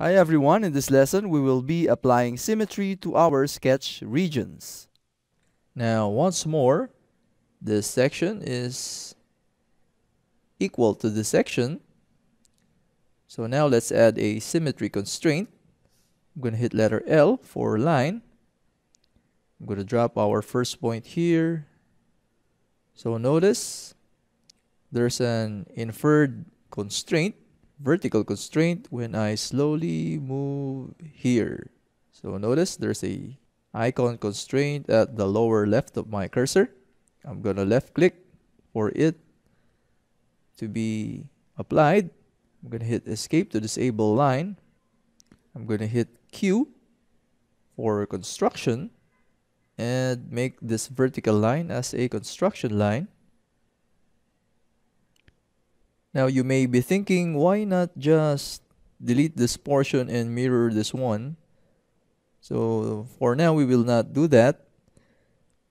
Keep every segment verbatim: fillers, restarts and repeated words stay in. Hi everyone, in this lesson we will be applying symmetry to our sketch regions. Now once more, this section is equal to this section. So now let's add a symmetry constraint. I'm going to hit letter L for line. I'm going to drop our first point here. So notice there's an inferred constraint. Vertical constraint when I slowly move here. So notice there's a icon constraint at the lower left of my cursor. I'm gonna left click for it to be applied. I'm gonna hit escape to disable line. I'm gonna hit Q for construction and make this vertical line as a construction line. Now you may be thinking, why not just delete this portion and mirror this one? So for now we will not do that.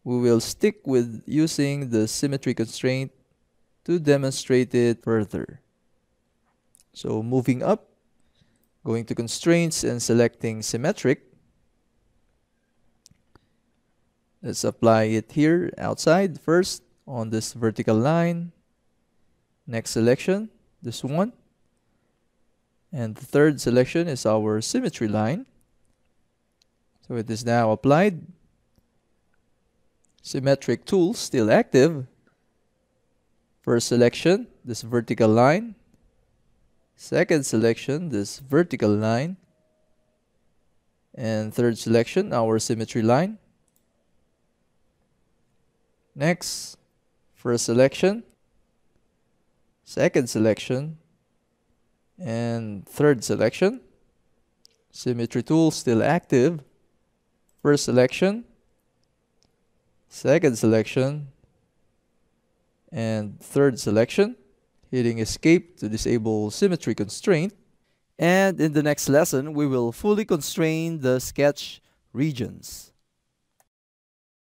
We will stick with using the symmetry constraint to demonstrate it further. So moving up, going to constraints and selecting symmetric. Let's apply it here outside first on this vertical line. Next selection, this one. And the third selection is our symmetry line. So it is now applied. Symmetric tool still active. First selection, this vertical line. Second selection, this vertical line. And third selection, our symmetry line. Next, first selection. Second selection and third selection. Symmetry tool still active. First selection, second selection, and third selection. Hitting escape to disable symmetry constraint. And in the next lesson, we will fully constrain the sketch regions.